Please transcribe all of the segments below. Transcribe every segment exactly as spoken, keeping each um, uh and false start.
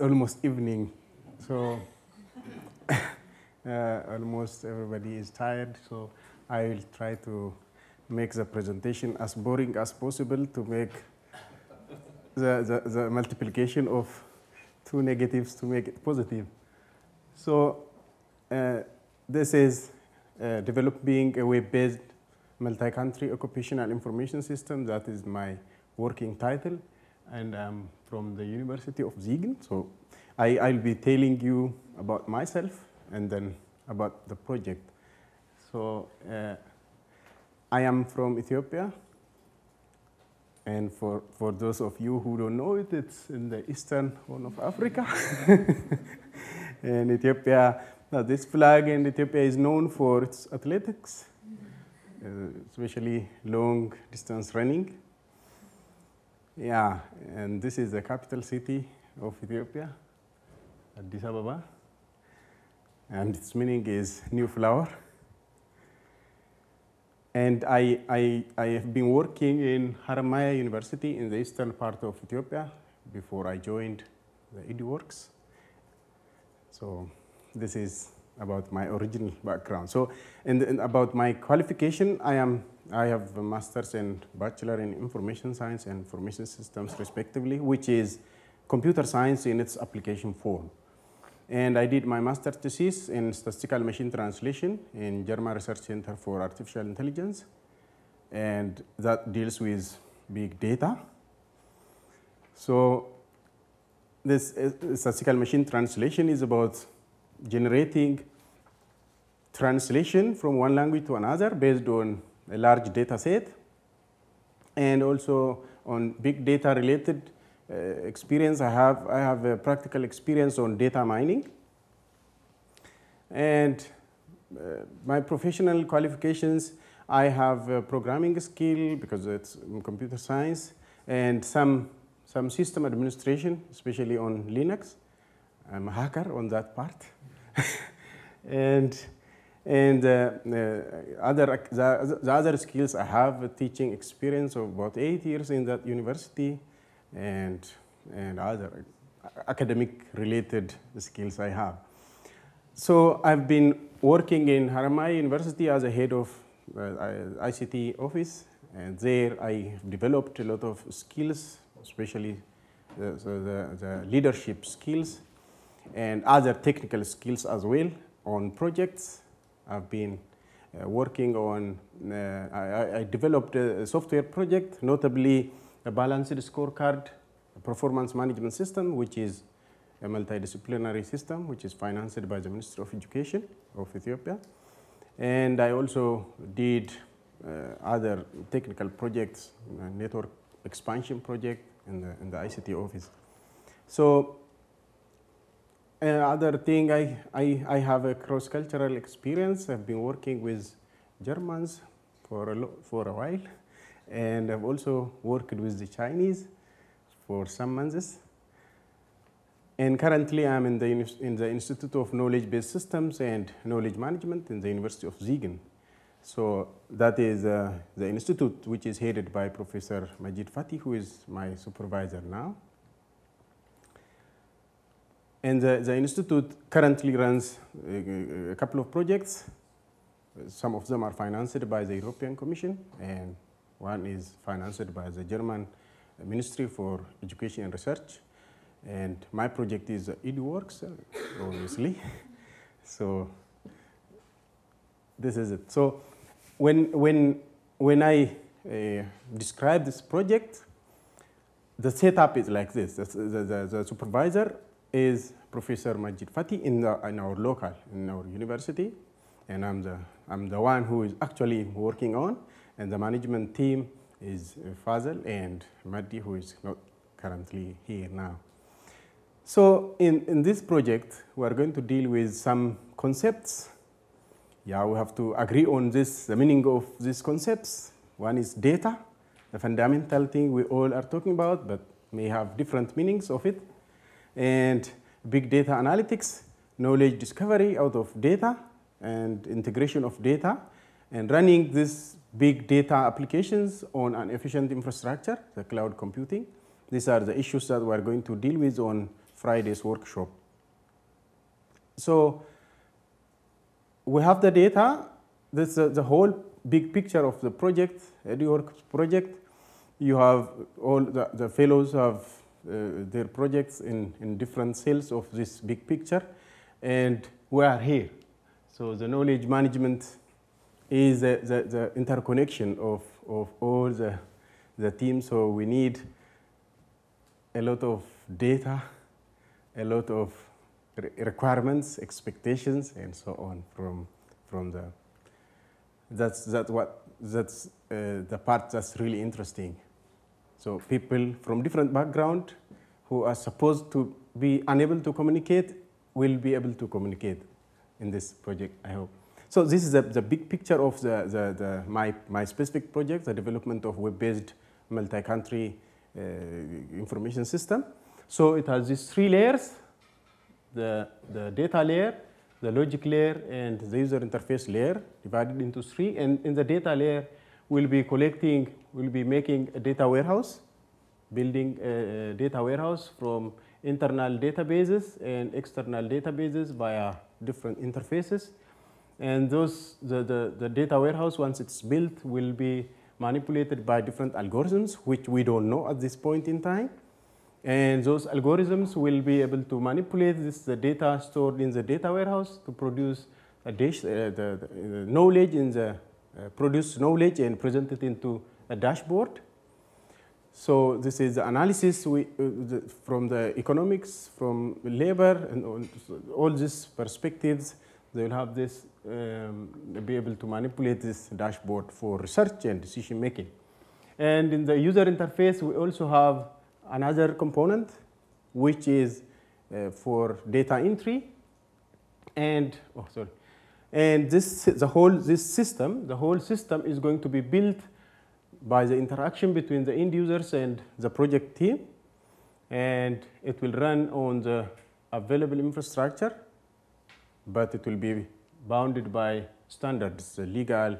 almost evening, so uh, almost everybody is tired, so I will try to make the presentation as boring as possible to make the, the, the multiplication of two negatives to make it positive. So uh, this is uh, developing a web-based multi-country occupational information system. That is my working title, and I'm from the University of Siegen. So I, I'll be telling you about myself and then about the project. So uh, I am from Ethiopia, and for, for those of you who don't know it, it's in the eastern horn of Africa. And Ethiopia, now this flag in Ethiopia is known for its athletics, uh, especially long distance running. Yeah, and this is the capital city of Ethiopia, Addis Ababa, and its meaning is new flower. And I, I, I have been working in Haramaya University in the eastern part of Ethiopia before I joined the EDUWORKS. So this is about my original background. So and, and about my qualification, I, am, I have a master's and bachelor in information science and information systems respectively, which is computer science in its application form. And I did my master's thesis in statistical machine translation in German Research Center for Artificial Intelligence. And that deals with big data. So this statistical machine translation is about generating translation from one language to another based on a large data set, and also on big data related Uh, experience. I have I have a practical experience on data mining, and uh, my professional qualifications, I have a programming skill because it's computer science, and some some system administration, especially on Linux. I'm a hacker on that part. and and uh, uh, other the, the other skills, I have a teaching experience of about eight years in that university, and and other academic related skills I have. So I've been working in Haramaya University as a head of uh, I C T office, and there I developed a lot of skills, especially the, the, the leadership skills and other technical skills as well on projects. I've been uh, working on, uh, I, I developed a software project, notably a balanced scorecard, a performance management system, which is a multidisciplinary system, which is financed by the Ministry of Education of Ethiopia. And I also did uh, other technical projects, uh, network expansion project in the, in the I C T office. So another thing, I, I, I have a cross-cultural experience. I've been working with Germans for a, for a while. And I've also worked with the Chinese for some months. And currently I'm in the, in the Institute of Knowledge-based Systems and Knowledge Management in the University of Siegen. So that is uh, the institute which is headed by Professor Majid Fathi, who is my supervisor now. And the, the institute currently runs a, a couple of projects. Some of them are financed by the European Commission, and one is financed by the German Ministry for Education and Research. And my project is EDUWORKS, obviously. So this is it. So when, when, when I uh, describe this project, the setup is like this. The, the, the, the supervisor is Professor Majid Fathi in, the, in our local, in our university. And I'm the, I'm the one who is actually working on. And the management team is Fazal and Madi, who is not currently here now. So in, in this project, we are going to deal with some concepts. Yeah, we have to agree on this, the meaning of these concepts. One is data, the fundamental thing we all are talking about, but may have different meanings of it. And big data analytics, knowledge discovery out of data, and integration of data, and running this big data applications on an efficient infrastructure, the cloud computing. These are the issues that we're going to deal with on Friday's workshop. So we have the data. This is the whole big picture of the project, EDUWORKS project. You have all the, the fellows have uh, their projects in, in different cells of this big picture, and we are here. So the knowledge management is the, the, the interconnection of, of all the, the teams. So we need a lot of data, a lot of re requirements, expectations, and so on from, from the, that's, that what, that's uh, the part that's really interesting. So people from different backgrounds who are supposed to be unable to communicate will be able to communicate in this project, I hope. So this is the, the big picture of the, the, the, my, my specific project, the development of web-based multi-country uh, information system. So it has these three layers, the, the data layer, the logic layer, and the user interface layer divided into three. And in the data layer, we'll be collecting, we'll be making a data warehouse, building a data warehouse from internal databases and external databases via different interfaces. And those, the, the, the data warehouse, once it's built, will be manipulated by different algorithms, which we don't know at this point in time. And those algorithms will be able to manipulate this, the data stored in the data warehouse to produce a dash, uh, the, the, the knowledge in the, uh, produce knowledge and present it into a dashboard. So this is the analysis we, uh, the, from the economics, from labor, and all, all these perspectives. They will have this, um, be able to manipulate this dashboard for research and decision making. And in the user interface, we also have another component, which is uh, for data entry. And oh, sorry. And this, the whole this system, the whole system is going to be built by the interaction between the end users and the project team, and it will run on the available infrastructure, but it will be bounded by standards, legal,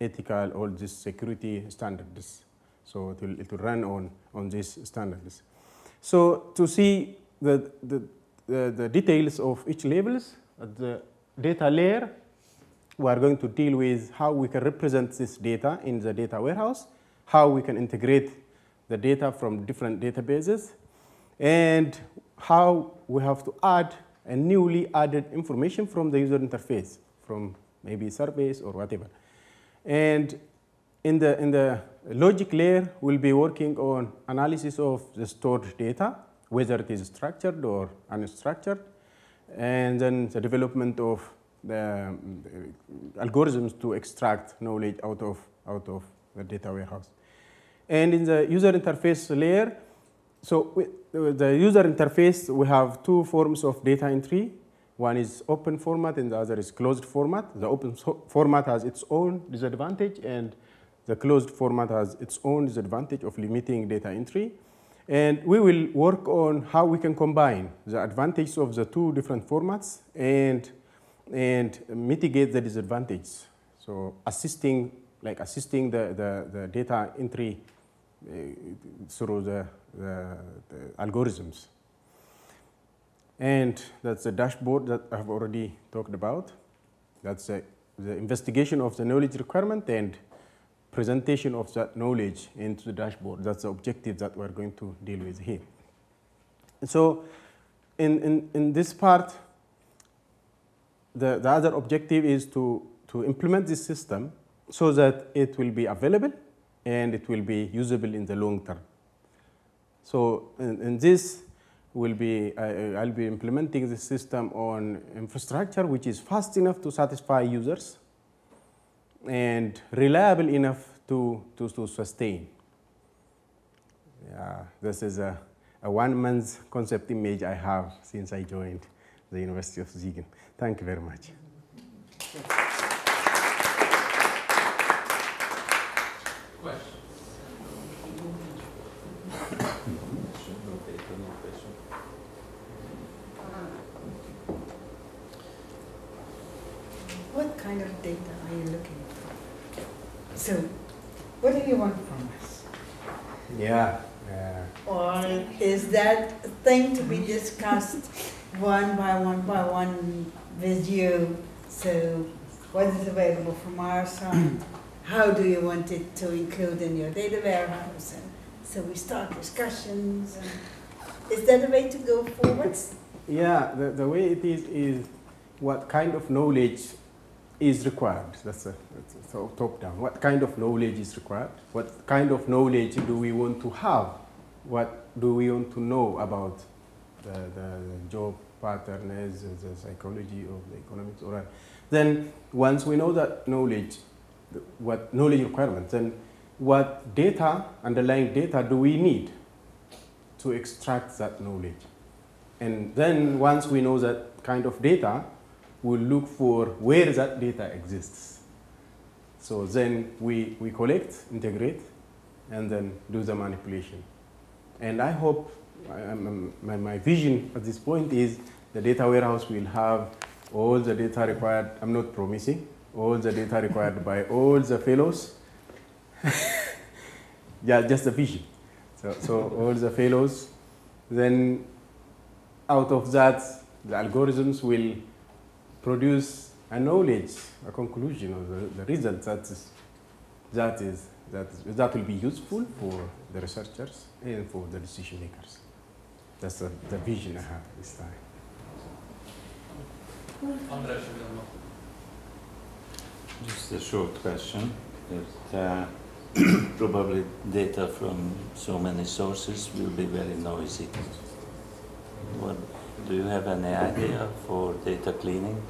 ethical, all these security standards. So it will, it will run on, on these standards. So to see the, the, the, the details of each labels, at the data layer, we are going to deal with how we can represent this data in the data warehouse, how we can integrate the data from different databases, and how we have to add and newly added information from the user interface, from maybe surveys or whatever. And in the, in the logic layer, we'll be working on analysis of the stored data, whether it is structured or unstructured, and then the development of the algorithms to extract knowledge out of, out of the data warehouse. And in the user interface layer, so with the user interface, we have two forms of data entry. One is open format and the other is closed format. The open format has its own disadvantage, and the closed format has its own disadvantage of limiting data entry. And we will work on how we can combine the advantages of the two different formats and, and mitigate the disadvantages. So assisting, like assisting the, the, the data entry uh, through the The, the algorithms. And that's the dashboard that I've already talked about. That's a, the investigation of the knowledge requirement and presentation of that knowledge into the dashboard. That's the objective that we're going to deal with here. And so in, in, in this part, the, the other objective is to, to implement this system so that it will be available and it will be usable in the long term. So in, in this, will be, I, I'll be implementing the system on infrastructure which is fast enough to satisfy users and reliable enough to, to, to sustain. Yeah, this is a, a one-month concept image I have since I joined the University of Siegen. Thank you very much. Question. That thing to be discussed one by one by one with you. So what is available from our side? How do you want it to include in your data warehouse? And so we start discussions. And is that a way to go forwards? Yeah, the, the way it is is what kind of knowledge is required. That's a, that's a top down. What kind of knowledge is required? What kind of knowledge do we want to have? What do we want to know about the, the job patterns, the psychology of the economics? All right. Then once we know that knowledge, what knowledge requirements, then what data, underlying data, do we need to extract that knowledge? And then once we know that kind of data, we'll look for where that data exists. So then we, we collect, integrate, and then do the manipulation. And I hope, um, my, my vision at this point is the data warehouse will have all the data required. I'm not promising, all the data required by all the fellows. Yeah, just the vision. So, so all the fellows. Then out of that, the algorithms will produce a knowledge, a conclusion, or the, the result that is, that is that is, that will be useful for the researchers and for the decision makers. That's the, the vision I have this time. Just a short question. It, uh, probably data from so many sources will be very noisy. What, do you have any idea for data cleaning?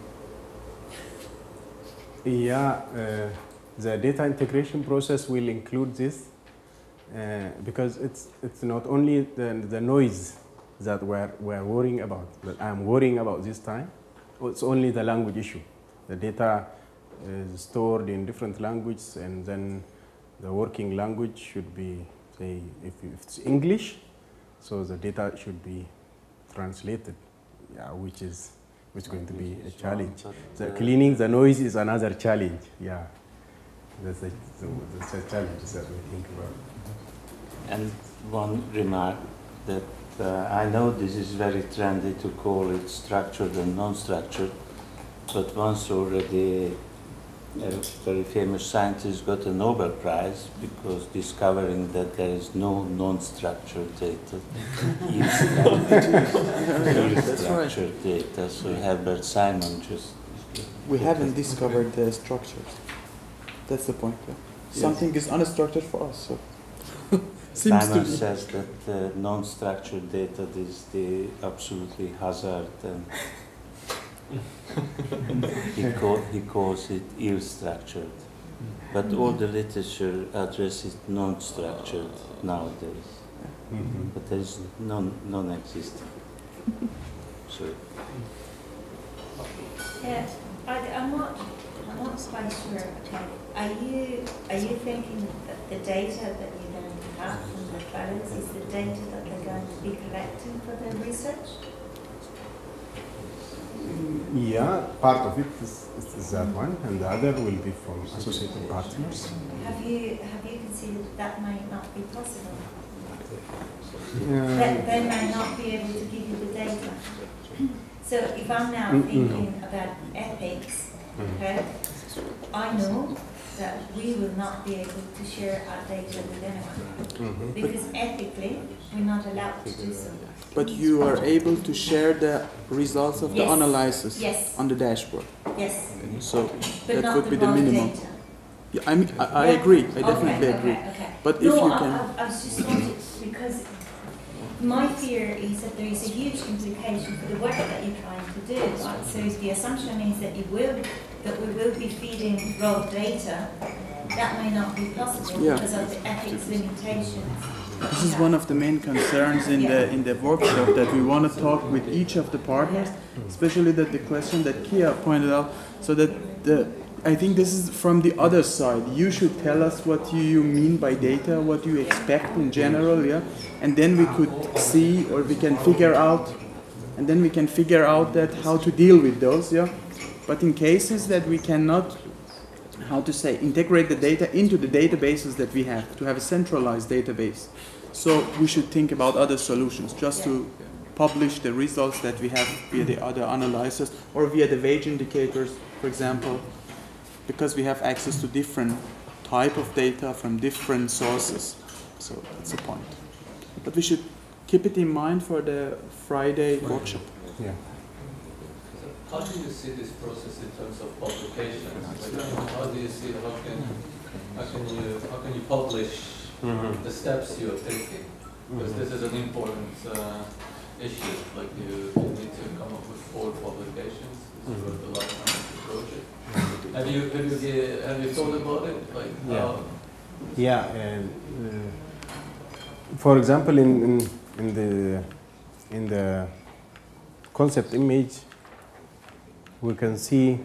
Yeah, uh, the data integration process will include this, uh, because it's it's not only the, the noise that we're, we're worrying about, that I'm worrying about this time. It's only the language issue. The data is stored in different languages, and then the working language should be, say, if it's English, so the data should be translated, yeah, which is which is going to be a challenge. The cleaning the noise is another challenge. Yeah, that's a, that's a challenge that we think about. And one remark that uh, I know this is very trendy to call it structured and non-structured, but once already a very famous scientist got a Nobel Prize because discovering that there is no non-structured data, structured right. data. So yeah. Herbert Simon just... We haven't discovered the structures. That's the point. Yeah. Yes. Something is unstructured for us. So. Seems Simon to says that uh, non-structured data is the absolutely hazard. And he, call, he calls it ill-structured, but all the literature addresses non-structured nowadays, mm-hmm. but there is non, non-existent. Sorry. Yeah, I, I'm not, I'm not quite sure. Are you, are you thinking that the data that you're going to have from the fellows is the data that they're going to be collecting for their research? Yeah, part of it is, is that one, and the other will be from associated partners. Have you have you considered that that might not be possible? Yeah. That they may not be able to give you the data. So if I'm now mm-hmm. thinking about ethics, mm-hmm. okay, I know that we will not be able to share our data with anyone mm-hmm. because but ethically we're not allowed to do so. But you are able to share the results of yes. the analysis yes. on the dashboard. Yes. So but that would be the minimum. Data. Yeah, I mean, I, I yeah. agree. I definitely okay, agree. Okay, okay. But no, if you I, can, I, I was just wanted because my fear is that there is a huge implication for the work that you're trying to do. Right? So if the assumption is that you will, that we will be feeding raw data, that may not be possible yeah. because of the ethics limitations. This is one of the main concerns in yeah. the in the workshop, that we want to talk with each of the partners, especially that the question that Kia pointed out, so that the I think this is from the other side. You should tell us what you, you mean by data, what you expect in general, yeah, and then we could see, or we can figure out, and then we can figure out that how to deal with those, yeah. But in cases that we cannot, how to say, integrate the data into the databases that we have, to have a centralized database. So we should think about other solutions, just yeah. to publish the results that we have via the other analysis or via the wage indicators, for example, because we have access to different type of data from different sources. So that's a point. But we should keep it in mind for the Friday workshop. Yeah. How do you see this process in terms of publications? Like, how do you see, how can, how can you, how can you publish mm-hmm. the steps you are taking? Because mm-hmm. this is an important uh, issue. Like you, you need to come up with four publications mm-hmm. throughout the lifetime of the project. Have you, have you, have you thought about it? Like yeah. how? Yeah. And, uh, for example, in, in in the in the concept image, we can see.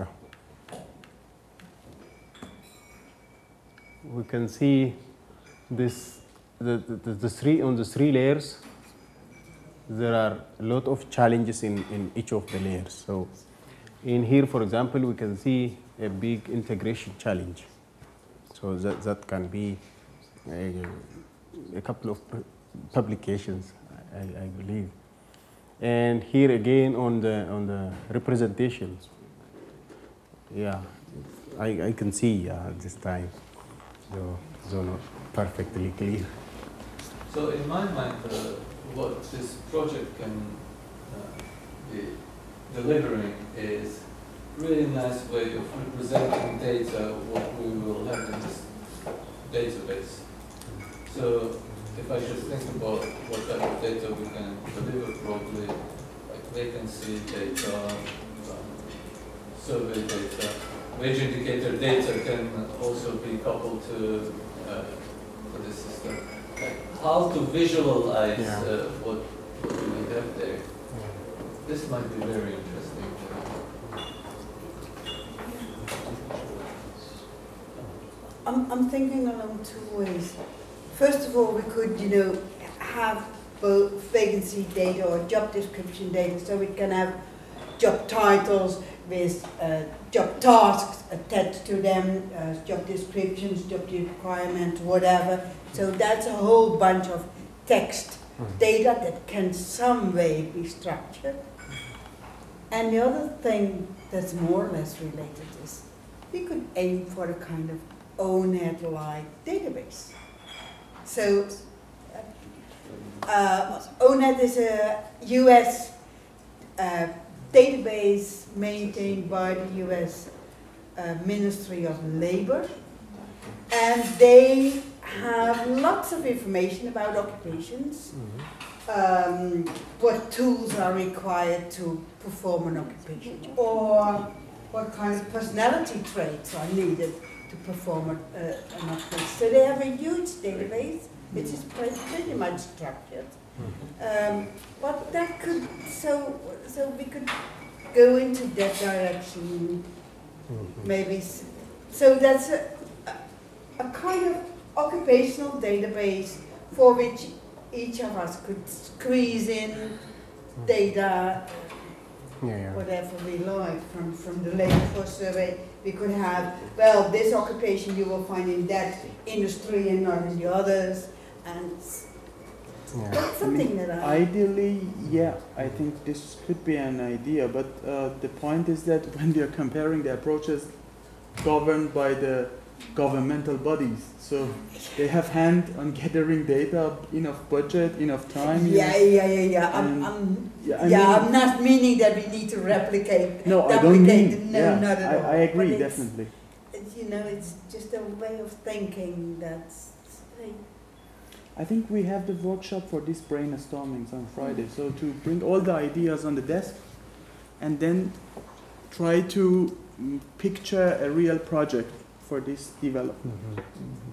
Oh, we can see this. The, the, the three on the three layers, there are a lot of challenges in, in each of the layers. So in here, for example, we can see a big integration challenge. So that, that can be a, a couple of publications, I, I believe. And here again on the on the representations, yeah, I, I can see uh, this time. So, so not perfectly clear. So in my mind, uh, what this project can uh, be delivering is really nice way of representing data, what we will have in this database. So if I just think about what type of data we can deliver probably, like vacancy data, um, survey data, wage indicator data can also be coupled to uh, to this system. Like how to visualize yeah. uh, what, what do we have there? This might be very interesting. I'm I'm thinking along two ways. First of all, we could you know have both vacancy data or job description data, so we can have job titles with uh, job tasks attached to them, uh, job descriptions, job requirements, whatever. So that's a whole bunch of text data that can some way be structured. And the other thing that's more or less related is we could aim for a kind of O net-like database. So uh, O net is a U S uh, database maintained by the U S uh, Ministry of Labor, and they have lots of information about occupations, um, what tools are required to perform an occupation, or what kind of personality traits are needed to perform a, uh, an occupation. So they have a huge database which is pretty much structured. Um, but that could, so so we could go into that direction, maybe. So that's a, a kind of occupational database for which each of us could squeeze in data, yeah, yeah. whatever we like, from, from the labor force survey. We could have, well, this occupation you will find in that industry and not in the others. And yeah. That's something that I... Ideally, yeah, I think this could be an idea, but uh, the point is that when we are comparing the approaches governed by the governmental bodies, so they have hand on gathering data, enough budget, enough time. Yeah, enough, yeah, yeah, yeah. I'm, I'm, yeah, I yeah mean, I'm not meaning that we need to replicate. No, replicate, I don't mean, no, yeah, not at all. I, I agree, it's, definitely. It's, you know, it's just a way of thinking that's... Like, I think we have the workshop for these brainstormings on Friday. So to bring all the ideas on the desk and then try to picture a real project for this development. Mm-hmm.